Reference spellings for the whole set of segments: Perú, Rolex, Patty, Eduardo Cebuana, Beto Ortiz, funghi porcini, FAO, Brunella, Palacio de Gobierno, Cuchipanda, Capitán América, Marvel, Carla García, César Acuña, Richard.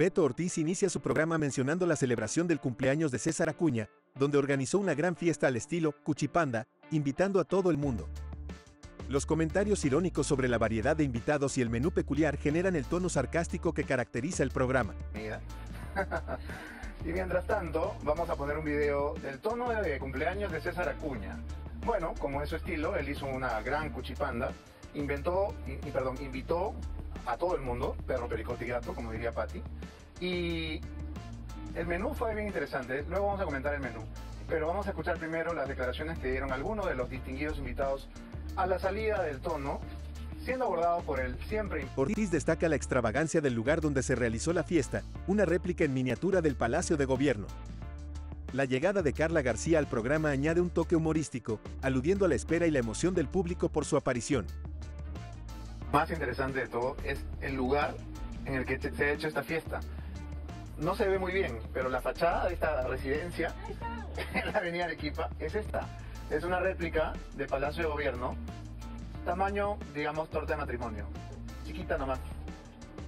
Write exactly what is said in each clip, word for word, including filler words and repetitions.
Beto Ortiz inicia su programa mencionando la celebración del cumpleaños de César Acuña, donde organizó una gran fiesta al estilo Cuchipanda, invitando a todo el mundo. Los comentarios irónicos sobre la variedad de invitados y el menú peculiar generan el tono sarcástico que caracteriza el programa. Mira. Y mientras tanto, vamos a poner un video del tono de cumpleaños de César Acuña. Bueno, como es su estilo, él hizo una gran cuchipanda, inventó, y, perdón, invitó a todo el mundo, perro, pericote y gato, como diría Patty, y el menú fue bien interesante, luego vamos a comentar el menú, pero vamos a escuchar primero las declaraciones que dieron algunos de los distinguidos invitados a la salida del tono, siendo abordado por él siempre. Ortiz destaca la extravagancia del lugar donde se realizó la fiesta, una réplica en miniatura del Palacio de Gobierno. La llegada de Carla García al programa añade un toque humorístico, aludiendo a la espera y la emoción del público por su aparición. Más interesante de todo es el lugar en el que se ha hecho esta fiesta. No se ve muy bien, pero la fachada de esta residencia en la avenida Arequipa es esta. Es una réplica del Palacio de Gobierno. Tamaño, digamos, torta de matrimonio. Chiquita nomás.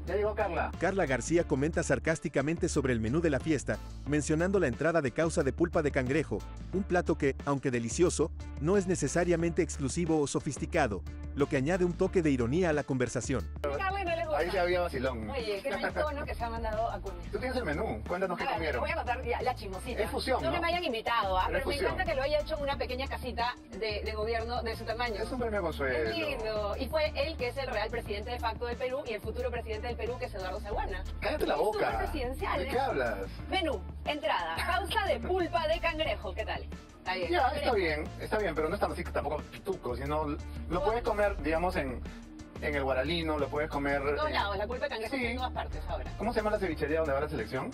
Ya llegó Carla. Carla García comenta sarcásticamente sobre el menú de la fiesta, mencionando la entrada de causa de pulpa de cangrejo, un plato que, aunque delicioso, no es necesariamente exclusivo o sofisticado, lo que añade un toque de ironía a la conversación. Carla no les gusta. Ahí se había vacilón. Oye, qué rico, ¿no? Que se ha mandado a Acuña. Tú tienes el menú, cuéntanos qué comieron. Voy a contar ya, la chismosita. Es fusión, ¿no? No que me hayan invitado, ¿ah? Pero, pero me encanta que lo haya hecho en una pequeña casita de, de gobierno de su tamaño. Es un premio consuelo. Qué lindo. Y fue él que es el real presidente de facto del Perú y el futuro presidente del Perú, que es Eduardo Cebuana. Cállate la boca. Es presidencial. ¿De qué hablas? Menú, entrada, causa de pulpa de cangrejo, ¿qué tal? Está bien. Ya, está bien, está bien, pero no estamos así tampoco pituco, sino lo oh. puedes comer, digamos, en, en el Guaralino, lo puedes comer... En todos lados, la culpa de cangrejo sí. En todas partes ahora. ¿Cómo se llama la cevichería donde va la selección?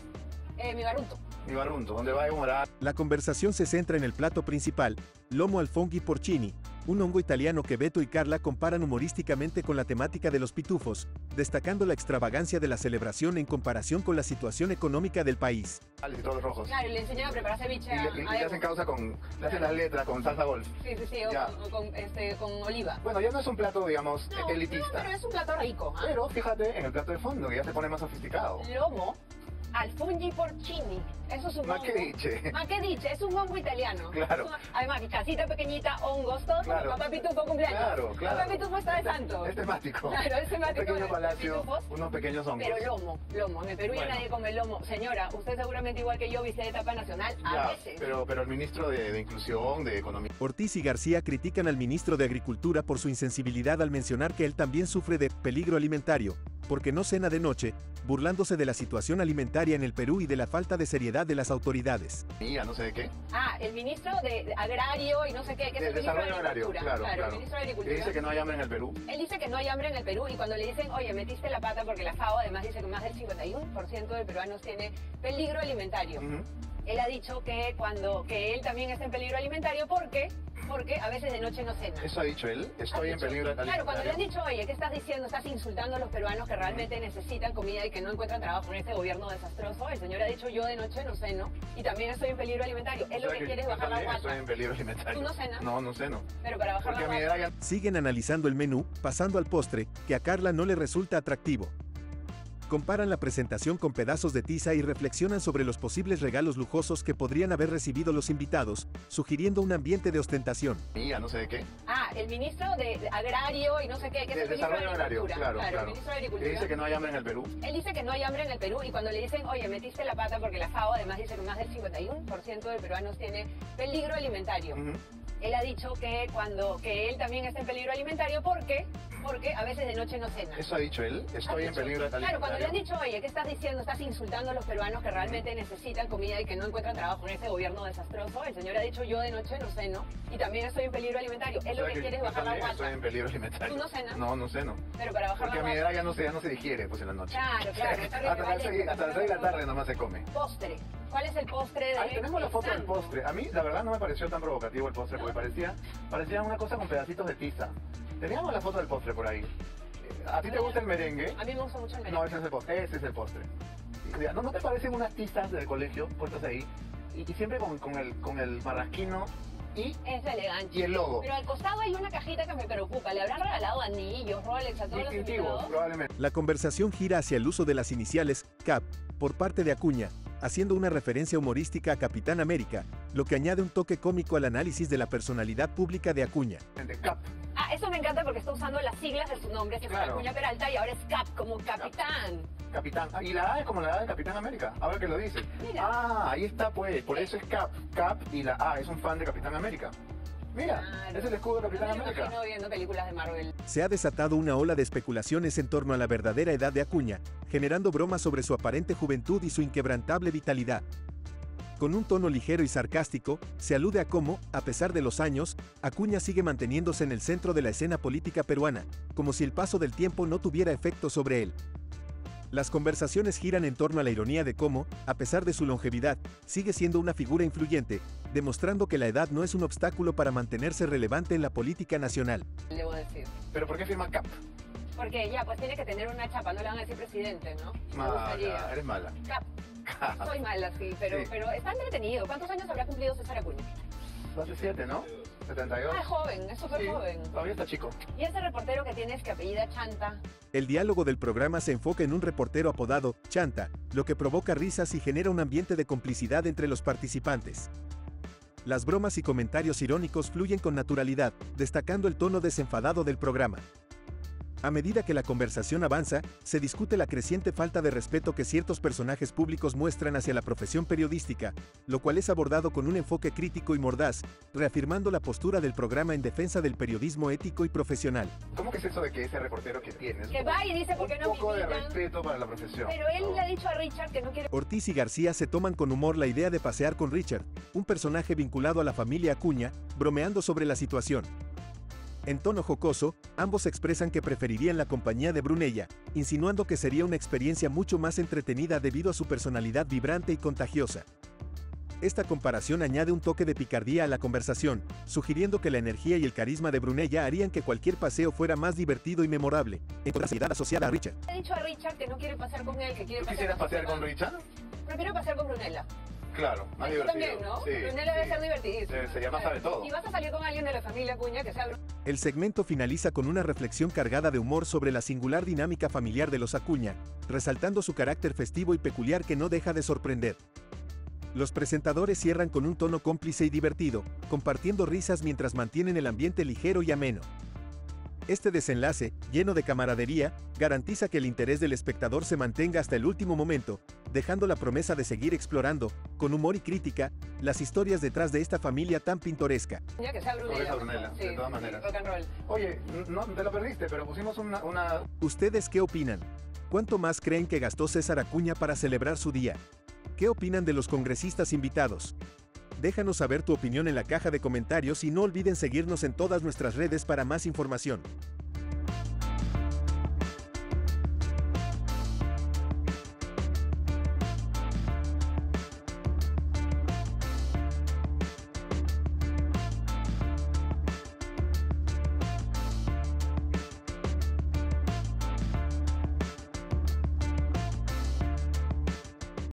Eh, mi barunto. Mi barunto, donde va a morar. La conversación se centra en el plato principal, lomo al funghi porcini, un hongo italiano que Beto y Carla comparan humorísticamente con la temática de los pitufos, destacando la extravagancia de la celebración en comparación con la situación económica del país. Y todos los rojos. Claro, y le enseñan a preparar ceviche a... Y le, y le hacen causa con... Le hacen las letras con salsa golf. Sí, sí, sí, o, o con, este, con oliva. Bueno, ya no es un plato, digamos, no, elitista. No, pero es un plato rico. ¿Ah? Pero fíjate en el plato de fondo, que ya se pone más sofisticado. Lomo al funghi porcini. Eso es un hongo. Ma che dice. Ma che dice, es un hongo italiano. Claro. Una, además, casita pequeñita, hongos, todo claro. Como papá pitufo cumpleaños. Claro, claro. Papá pitufo está de santo. Es temático. Claro, es temático. Un pequeño palacio, pitufos, unos pequeños hongos. Pero lomo, lomo. En el Perú ya bueno. Nadie come lomo. Señora, usted seguramente igual que yo viste de etapa nacional a ya, veces. Pero, pero el ministro de, de Inclusión, de Economía. Ortiz y García critican al ministro de Agricultura por su insensibilidad al mencionar que él también sufre de peligro alimentario, porque no cena de noche, burlándose de la situación alimentaria en el Perú y de la falta de seriedad de las autoridades. Mira, no sé de qué. Ah, el ministro de, de Agrario y no sé qué, que es de el ministro de Agricultura. Claro, claro, claro. El ministro de Agricultura. Él dice que no hay hambre en el Perú. Él dice que no hay hambre en el Perú y cuando le dicen, oye, metiste la pata porque la FAO además dice que más del cincuenta y uno por ciento de peruanos tiene peligro alimentario. Uh-huh. Él ha dicho que, cuando, que él también está en peligro alimentario porque... porque a veces de noche no cena. ¿Eso ha dicho él? Estoy en peligro alimentario. Claro, cuando le han dicho, oye, ¿qué estás diciendo? Estás insultando a los peruanos que realmente necesitan comida y que no encuentran trabajo en este gobierno desastroso. El señor ha dicho, yo de noche no ceno y también estoy en peligro alimentario. Él lo que quiere es bajar la guata. Estoy en peligro alimentario. ¿Tú no cenas? No, no ceno. Pero para bajar la guata. Siguen analizando el menú, pasando al postre, que a Carla no le resulta atractivo. Comparan la presentación con pedazos de tiza y reflexionan sobre los posibles regalos lujosos que podrían haber recibido los invitados, sugiriendo un ambiente de ostentación. Mira, no sé de qué. Ah, el ministro de Agrario y no sé qué, que es el ministro de Agricultura. Claro, claro, el ministro de Agricultura. Él dice que no hay hambre en el Perú. Él dice que no hay hambre en el Perú y cuando le dicen, oye, metiste la pata porque la FAO además dice que más del cincuenta y uno por ciento de peruanos tiene peligro alimentario. Uh-huh. Él ha dicho que, cuando, que él también está en peligro alimentario porque, porque a veces de noche no cena. ¿Eso ha dicho él? Estoy en peligro alimentario. Claro, cuando le han dicho, oye, ¿qué estás diciendo? Estás insultando a los peruanos que realmente necesitan comida y que no encuentran trabajo en este gobierno desastroso. El señor ha dicho, yo de noche no ceno y también estoy en peligro alimentario. Él lo que quiere es bajar la guata. Estoy en peligro alimentario. ¿Tú no cenas? No, no ceno. Pero para bajar la guata. Porque a mi edad ya no se, ya no se digiere pues en la noche. Claro, claro. Hasta las seis de la tarde nomás se come. Postre. ¿Cuál es el postre de...? Ahí tenemos la foto del postre. A mí, la verdad, no me pareció tan provocativo el postre, porque parecía, parecía una cosa con pedacitos de tiza. Teníamos la foto del postre por ahí. ¿A ti te gusta el merengue? A mí me gusta mucho el merengue. No, ese es el postre. Ese es el postre. ¿No, no te parecen unas tizas del colegio puestas ahí? Y, y siempre con, con, el, con el marrasquino y... Es elegante. Y el logo. Pero al costado hay una cajita que me preocupa. ¿Le habrán regalado anillos, Rolex, a todos los invitados? Probablemente. La conversación gira hacia el uso de las iniciales Cap por parte de Acuña, haciendo una referencia humorística a Capitán América, lo que añade un toque cómico al análisis de la personalidad pública de Acuña. Ah, eso me encanta porque está usando las siglas de su nombre, se fue Acuña Peralta y ahora es Cap, como Capitán. Capitán. Y la A es como la A de Capitán América, ahora que lo dice. Mira. Ah, ahí está pues, por eso es Cap. Cap y la A, es un fan de Capitán América. Mira, claro, es el escudo de Capitán no América. Viendo películas de Marvel. Se ha desatado una ola de especulaciones en torno a la verdadera edad de Acuña, generando bromas sobre su aparente juventud y su inquebrantable vitalidad. Con un tono ligero y sarcástico, se alude a cómo, a pesar de los años, Acuña sigue manteniéndose en el centro de la escena política peruana, como si el paso del tiempo no tuviera efecto sobre él. Las conversaciones giran en torno a la ironía de cómo, a pesar de su longevidad, sigue siendo una figura influyente, demostrando que la edad no es un obstáculo para mantenerse relevante en la política nacional. Debo decir. ¿Pero por qué firma Cap? Porque ya, pues tiene que tener una chapa, no le van a decir presidente, ¿no? Mala, eres mala. Cap. Cap. Soy mala, sí, pero, sí. pero está entretenido. ¿Cuántos años habrá cumplido César Acuña? setenta y siete, ¿no? setenta y dos. Ah, es joven, es súper sí, joven. Todavía está chico. ¿Y ese reportero que tienes que apellida Chanta? El diálogo del programa se enfoca en un reportero apodado Chanta, lo que provoca risas y genera un ambiente de complicidad entre los participantes. Las bromas y comentarios irónicos fluyen con naturalidad, destacando el tono desenfadado del programa. A medida que la conversación avanza, se discute la creciente falta de respeto que ciertos personajes públicos muestran hacia la profesión periodística, lo cual es abordado con un enfoque crítico y mordaz, reafirmando la postura del programa en defensa del periodismo ético y profesional. ¿Cómo que es eso de que ese reportero que tienes? Que va y dice ¿por qué no me invitan? Un poco de respeto para la profesión. Pero él le ha dicho a Richard que no quiere... Ortiz y García se toman con humor la idea de pasear con Richard, un personaje vinculado a la familia Acuña, bromeando sobre la situación. En tono jocoso, ambos expresan que preferirían la compañía de Brunella, insinuando que sería una experiencia mucho más entretenida debido a su personalidad vibrante y contagiosa. Esta comparación añade un toque de picardía a la conversación, sugiriendo que la energía y el carisma de Brunella harían que cualquier paseo fuera más divertido y memorable, en contrariedad asociada a Richard. He dicho a Richard que no quiere pasar con él, que quiere ¿Tú quisieras pasear con, con Richard? Prefiero pasear con Brunella. Claro, más divertido. También, ¿no? Sí, Brunella debe sí. ser divertidísimo. Eh, sería más claro. sabe todo. Y vas a salir con alguien de la familia Acuña que sea... El segmento finaliza con una reflexión cargada de humor sobre la singular dinámica familiar de los Acuña, resaltando su carácter festivo y peculiar que no deja de sorprender. Los presentadores cierran con un tono cómplice y divertido, compartiendo risas mientras mantienen el ambiente ligero y ameno. Este desenlace, lleno de camaradería, garantiza que el interés del espectador se mantenga hasta el último momento, dejando la promesa de seguir explorando, con humor y crítica, las historias detrás de esta familia tan pintoresca. Ya que sea Brunella, Brunella, sí, de todas maneras. Sí, Oye, no te lo perdiste, pero pusimos una, una... ¿Ustedes qué opinan? ¿Cuánto más creen que gastó César Acuña para celebrar su día? ¿Qué opinan de los congresistas invitados? Déjanos saber tu opinión en la caja de comentarios y no olviden seguirnos en todas nuestras redes para más información.